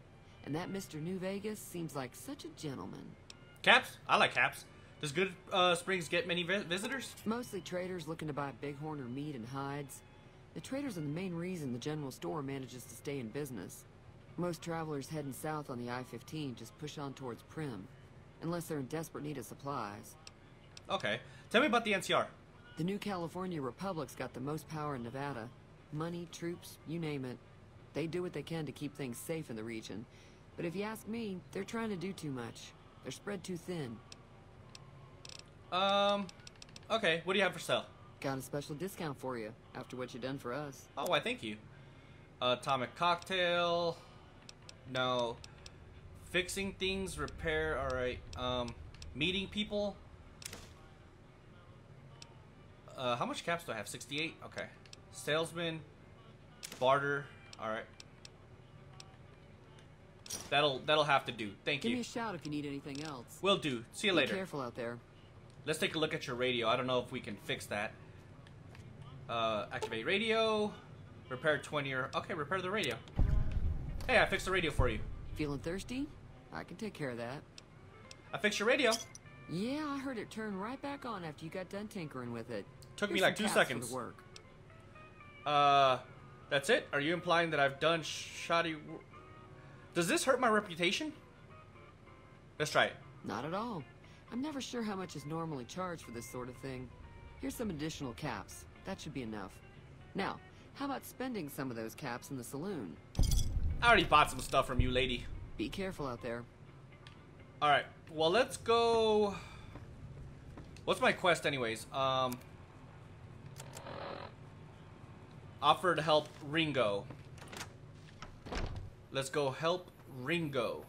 and that Mister New Vegas seems like such a gentleman. Caps? I like caps. Does Good uh, Springs get many vi visitors? Mostly traders looking to buy bighorn or meat and hides. The traders are the main reason the general store manages to stay in business. Most travelers heading south on the I fifteen just push on towards Primm, unless they're in desperate need of supplies. Okay. Tell me about the N C R. The New California Republic's got the most power in Nevada. Money, troops, you name it. They do what they can to keep things safe in the region. But if you ask me, they're trying to do too much. They're spread too thin. Um, okay. What do you have for sale? Got a special discount for you, after what you done for us. Oh, why, thank you. Atomic cocktail. No. Fixing things, repair, alright. Um, meeting people. Uh, how much caps do I have? sixty-eight? Okay. Salesman. Barter. Alright. That'll that'll have to do. Thank you. Give me a shout if you need anything else. Will do. See you later. Be careful out there. Let's take a look at your radio. I don't know if we can fix that. Uh, activate radio. Repair twenty or... Okay, repair the radio. Hey, I fixed the radio for you. Feeling thirsty? I can take care of that. I fixed your radio. Yeah, I heard it turn right back on after you got done tinkering with it. Took Here's me like two seconds. Work. Uh, that's it? Are you implying that I've done shoddy work? Does this hurt my reputation? Let's try it. Not at all. I'm never sure how much is normally charged for this sort of thing. Here's some additional caps. That should be enough. Now, how about spending some of those caps in the saloon? I already bought some stuff from you, lady. Be careful out there. Alright, well, let's go... What's my quest anyways? Um... Offer to help Ringo. Let's go help Ringo.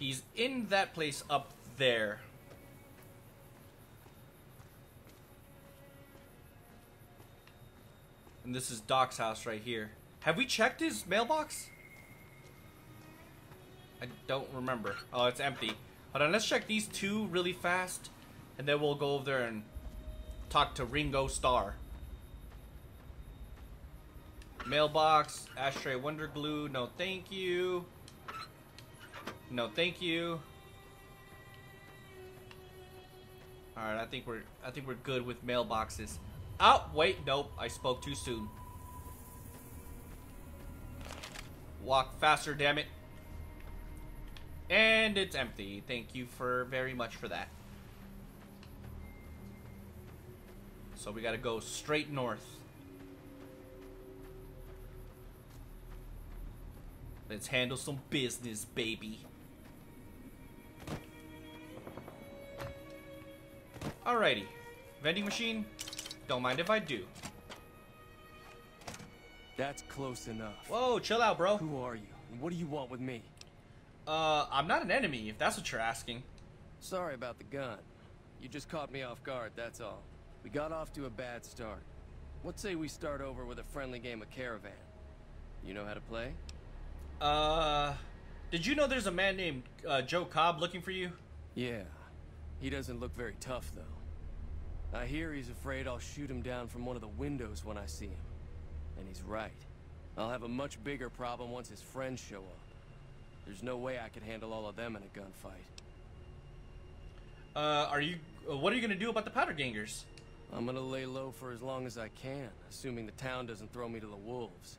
He's in that place up there. And this is Doc's house right here. Have we checked his mailbox? I don't remember. Oh, it's empty. Hold on, let's check these two really fast. And then we'll go over there and talk to Ringo Starr. Mailbox, ashtray, wonder glue. No, thank you. No, thank you. All right, I think we're I think we're good with mailboxes. Oh, wait, nope. I spoke too soon. Walk faster, damn it. And it's empty. Thank you for very much for that. So we gotta go straight north. Let's handle some business, baby. Alrighty. Vending machine? Don't mind if I do. That's close enough. Whoa, chill out, bro. Who are you? What do you want with me? Uh, I'm not an enemy, if that's what you're asking. Sorry about the gun. You just caught me off guard, that's all. We got off to a bad start. What say we start over with a friendly game of Caravan? You know how to play? Uh, did you know there's a man named uh, Joe Cobb looking for you? Yeah, he doesn't look very tough though. I hear he's afraid I'll shoot him down from one of the windows when I see him. And he's right. I'll have a much bigger problem once his friends show up. There's no way I could handle all of them in a gunfight. Uh, are you? What are you gonna do about the Powder Gangers? I'm gonna lay low for as long as I can, assuming the town doesn't throw me to the wolves.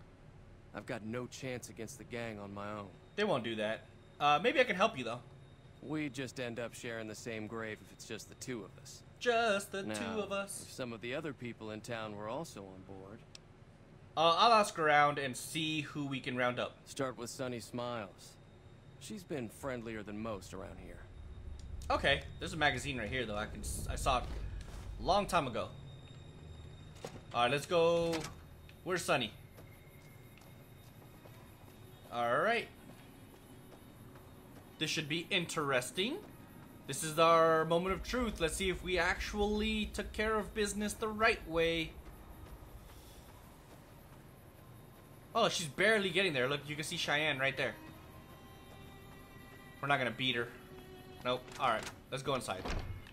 I've got no chance against the gang on my own. They won't do that. Uh, maybe I can help you, though. We just end up sharing the same grave if it's just the two of us. Just the now, two of us. If some of the other people in town were also on board. Uh, I'll ask around and see who we can round up. Start with Sunny Smiles. She's been friendlier than most around here. Okay. There's a magazine right here, though. I can I saw it a long time ago. All right, let's go. Where's Sunny? Alright. This should be interesting. This is our moment of truth. Let's see if we actually took care of business the right way. Oh, she's barely getting there. Look, you can see Cheyenne right there. We're not gonna beat her. Nope. Alright, let's go inside.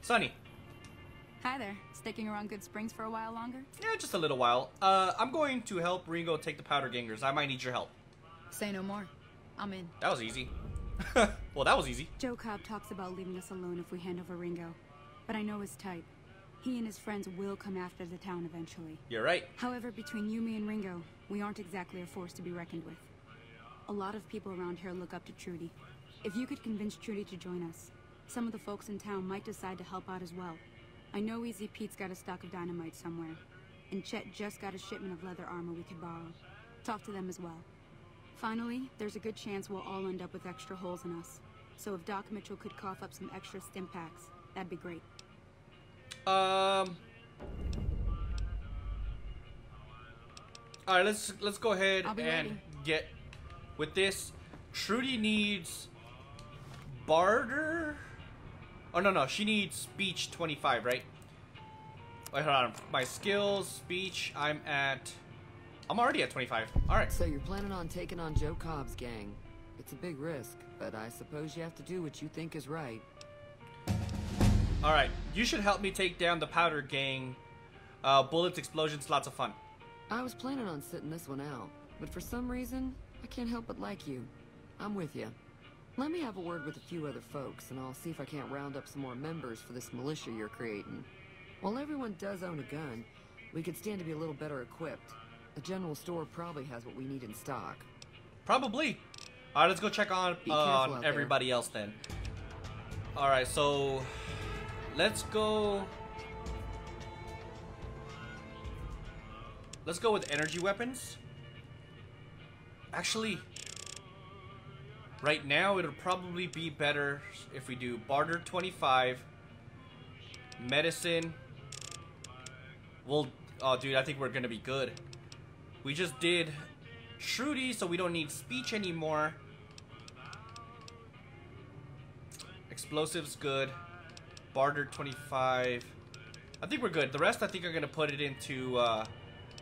Sunny. Hi there. Sticking around Goodsprings for a while longer? Yeah, just a little while. Uh, I'm going to help Ringo take the Powder Gangers. I might need your help. Say no more. I'm in. That was easy. Well, that was easy. Joe Cobb talks about leaving us alone if we hand over Ringo. But I know his type. He and his friends will come after the town eventually. You're right. However, between you, me, and Ringo, we aren't exactly a force to be reckoned with. A lot of people around here look up to Trudy. If you could convince Trudy to join us, some of the folks in town might decide to help out as well. I know Easy Pete's got a stock of dynamite somewhere. And Chet just got a shipment of leather armor we could borrow. Talk to them as well. Finally, there's a good chance we'll all end up with extra holes in us. So if Doc Mitchell could cough up some extra stim packs, that'd be great. Um. All right, let's let's go ahead and ready. Get with this. Trudy needs barter. Oh no no, she needs speech twenty-five, right? Wait, hold on. My skills, speech. I'm at. I'm already at twenty-five. All right. So you're planning on taking on Joe Cobb's gang. It's a big risk, but I suppose you have to do what you think is right. All right. You should help me take down the Powder Gang. Uh, bullets, explosions, lots of fun. I was planning on sitting this one out, but for some reason, I can't help but like you. I'm with you. Let me have a word with a few other folks, and I'll see if I can't round up some more members for this militia you're creating. While everyone does own a gun, we could stand to be a little better equipped. The general store probably has what we need in stock. Probably. All right, let's go check on uh, on everybody else then. All right, so let's go. Let's go with energy weapons. Actually, right now it'll probably be better if we do barter twenty-five, medicine. We'll, oh dude, I think we're gonna be good. We just did Trudy, so we don't need speech anymore. Explosives good, barter twenty-five. I think we're good. The rest I think I'm gonna put it into uh,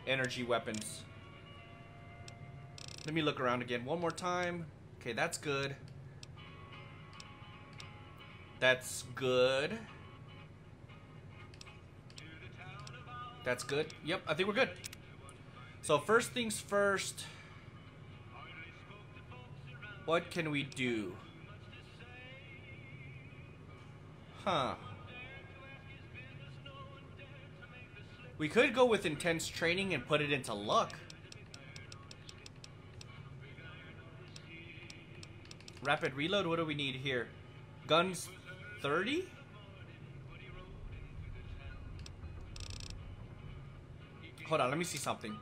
energy weapons. Let me look around again one more time. Okay, that's good. That's good. That's good. Yep, I think we're good. So first things first. What can we do? Huh. We could go with intense training and put it into luck. Rapid reload, what do we need here? Guns thirty? Hold on, let me see something.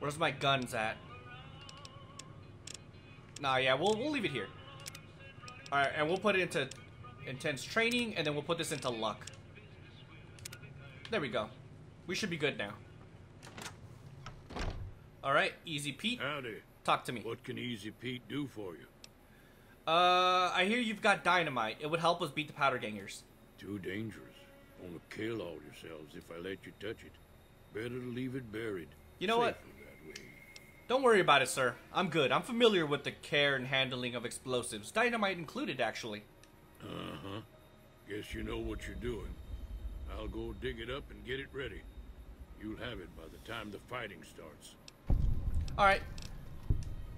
Where's my guns at? Nah, yeah, we'll, we'll leave it here. Alright, and we'll put it into intense training, and then we'll put this into luck. There we go. We should be good now. Alright, Easy Pete. Howdy. Talk to me. What can Easy Pete do for you? Uh, I hear you've got dynamite. It would help us beat the Powder Gangers. Too dangerous. Gonna kill all yourselves if I let you touch it. Better to leave it buried. You know what? That way. Don't worry about it, sir. I'm good. I'm familiar with the care and handling of explosives. Dynamite included, actually. Uh-huh. Guess you know what you're doing. I'll go dig it up and get it ready. You'll have it by the time the fighting starts. Alright.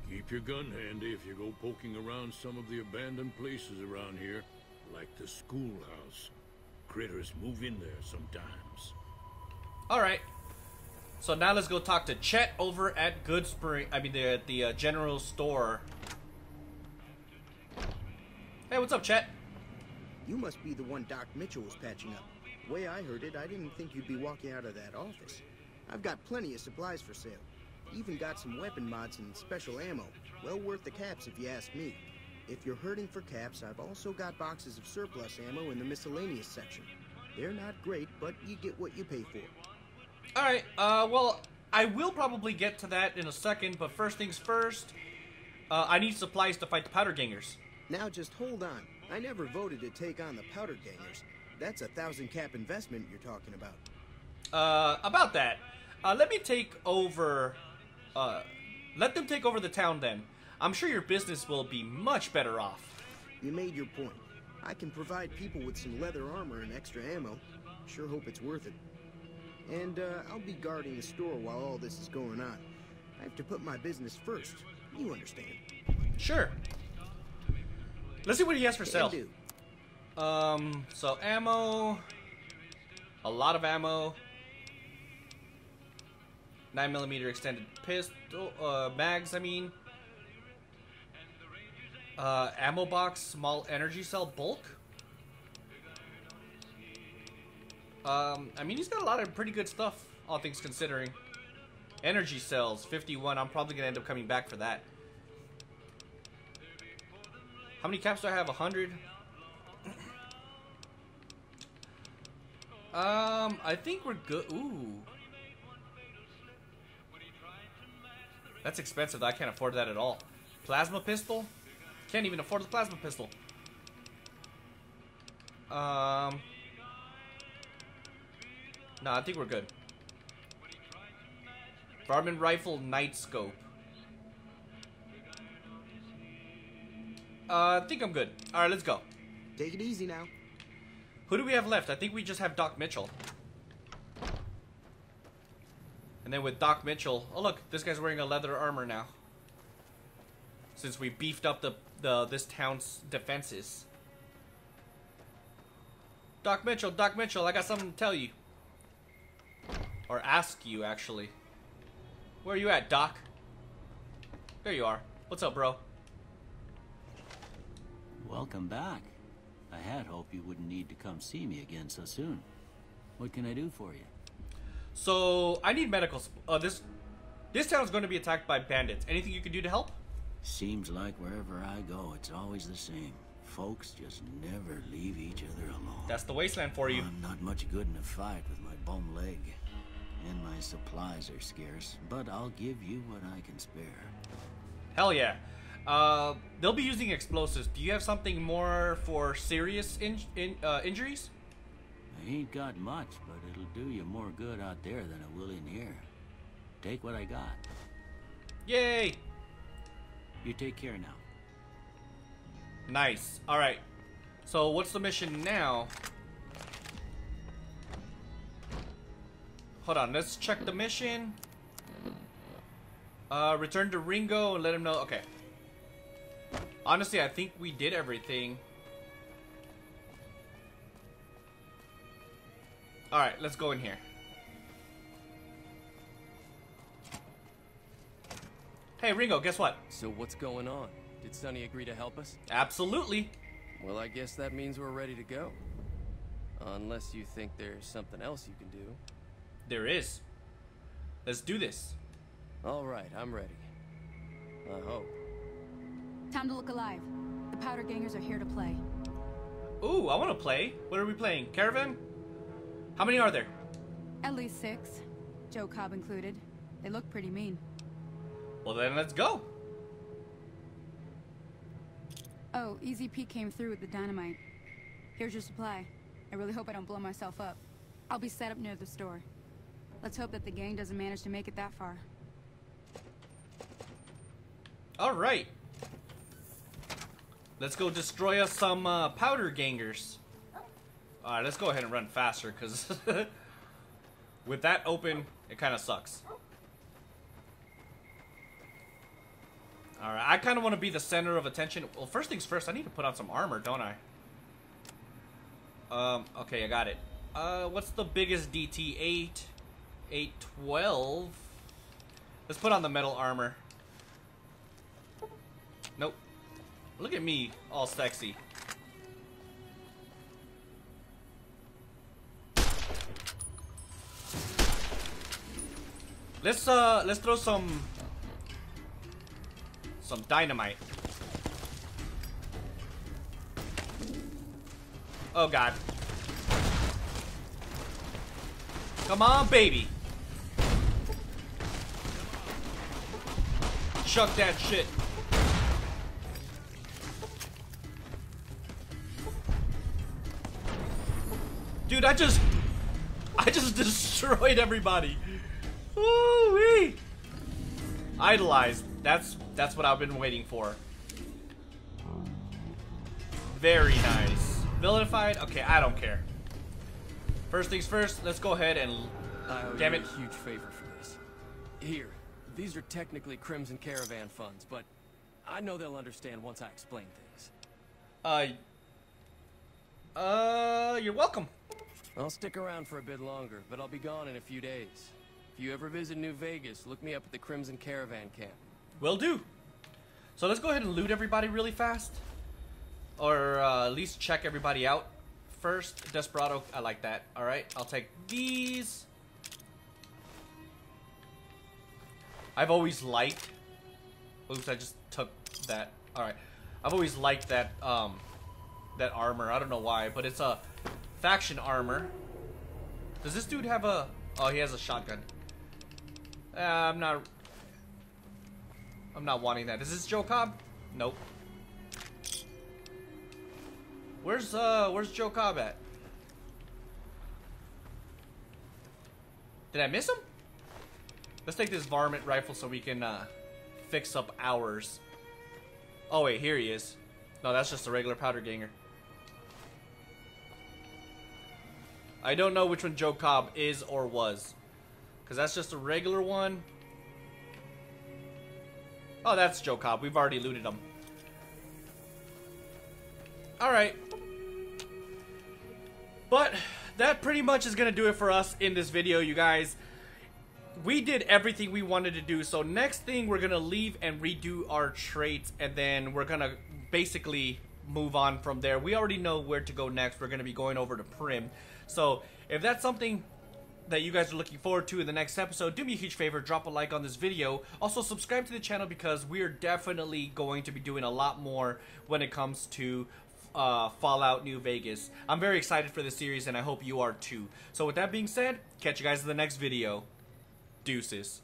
Keep your gun handy if you go poking around some of the abandoned places around here, like the schoolhouse. Critters move in there sometimes. Alright. So now let's go talk to Chet over at Goodsprings. I mean, the, at the uh, general store. Hey, what's up, Chet? You must be the one Doc Mitchell was patching up. The way I heard it, I didn't think you'd be walking out of that office. I've got plenty of supplies for sale. Even got some weapon mods and special ammo. Well worth the caps if you ask me. If you're hurting for caps, I've also got boxes of surplus ammo in the miscellaneous section. They're not great, but you get what you pay for. Alright, uh, well, I will probably get to that in a second, but first things first, uh, I need supplies to fight the Powder Gangers. Now just hold on. I never voted to take on the Powder Gangers. That's a thousand cap investment you're talking about. Uh, about that. Uh, let me take over... Uh, let them take over the town then. I'm sure your business will be much better off. You made your point. I can provide people with some leather armor and extra ammo. Sure hope it's worth it. And uh, I'll be guarding the store while all this is going on. I have to put my business first. You understand. Sure. Let's see what he has for sale. Um, so ammo. A lot of ammo. nine millimeter extended pistol, uh, mags, I mean. Uh, ammo box, small energy cell, bulk. Um, I mean, he's got a lot of pretty good stuff, all things considering. Energy cells, fifty-one. I'm probably going to end up coming back for that. How many caps do I have? one hundred? um, I think we're good. Ooh. That's expensive. I can't afford that at all. Plasma pistol? Can't even afford the plasma pistol. Um. No, I think we're good. Varmint rifle, night scope. Uh, I think I'm good. All right, let's go. Take it easy now. Who do we have left? I think we just have Doc Mitchell. And then with Doc Mitchell, oh look, this guy's wearing a leather armor now. Since we beefed up the, the this town's defenses. Doc Mitchell, Doc Mitchell, I got something to tell you. Or ask you, actually. Where are you at, Doc? There you are. What's up, bro? Welcome back. I had hoped you wouldn't need to come see me again so soon. What can I do for you? So, I need medical sp uh, this this town is going to be attacked by bandits. Anything you can do to help? Seems like wherever I go, it's always the same. Folks just never leave each other alone. That's the wasteland for you. I'm not much good in a fight with my bum leg. And my supplies are scarce, but I'll give you what I can spare. Hell yeah. Uh, they'll be using explosives. Do you have something more for serious in, in, uh, injuries? I ain't got much, but it'll do you more good out there than it will in here. Take what I got. Yay! You take care now. Nice. Alright. So what's the mission now? Hold on, let's check the mission. Uh, return to Ringo and let him know. Okay. Honestly, I think we did everything. Alright, let's go in here. Hey, Ringo, guess what? So what's going on? Did Sunny agree to help us? Absolutely. Well, I guess that means we're ready to go. Unless you think there's something else you can do. There is. Let's do this. All right, I'm ready. I hope. Time to look alive. The Powder Gangers are here to play. Ooh, I want to play. What are we playing? Caravan? How many are there? At least six. Joe Cobb included. They look pretty mean. Well then, let's go. Oh, Easy Pete came through with the dynamite. Here's your supply. I really hope I don't blow myself up. I'll be set up near the store. Let's hope that the gang doesn't manage to make it that far. Alright. Let's go destroy us some uh, Powder Gangers. Alright, let's go ahead and run faster, because with that open, it kind of sucks. Alright, I kind of want to be the center of attention. Well, first things first, I need to put on some armor, don't I? Um, okay, I got it. Uh, what's the biggest D T? eight, eight twelve. Let's put on the metal armor. Nope. Look at me, all sexy. Let's uh, let's throw some some dynamite. Oh God. Come on, baby. Chuck that shit. Dude, I just I just destroyed everybody. Woo-wee. Idolized. That's that's what I've been waiting for. Very nice. Vilified? Okay, I don't care. First things first, let's go ahead and uh, damn it. Huge favor for this. Here, these are technically Crimson Caravan funds, but I know they'll understand once I explain things. Uh, uh, you're welcome. I'll stick around for a bit longer, but I'll be gone in a few days. If you ever visit New Vegas, look me up at the Crimson Caravan camp. Will do. So let's go ahead and loot everybody really fast, or uh, at least check everybody out. First, Desperado, I like that. Alright, I'll take these. I've always liked... Oops, I just took that. Alright. I've always liked that, um... that armor. I don't know why, but it's a faction armor. Does this dude have a... Oh, he has a shotgun. Uh, I'm not... I'm not wanting that. Is this Joe Cobb? Nope. Where's, uh, where's Joe Cobb at? Did I miss him? Let's take this varmint rifle so we can, uh, fix up ours. Oh, wait, here he is. No, that's just a regular Powder Ganger. I don't know which one Joe Cobb is or was. Because that's just a regular one. Oh, that's Joe Cobb. We've already looted him. Alright. But that pretty much is going to do it for us in this video, you guys. We did everything we wanted to do. So next thing, we're going to leave and redo our traits. And then we're going to basically move on from there. We already know where to go next. We're going to be going over to Primm. So if that's something that you guys are looking forward to in the next episode, do me a huge favor, drop a like on this video. Also subscribe to the channel, because we are definitely going to be doing a lot more when it comes to uh, Fallout New Vegas. I'm very excited for this series, and I hope you are too. So with that being said, catch you guys in the next video. Deuces.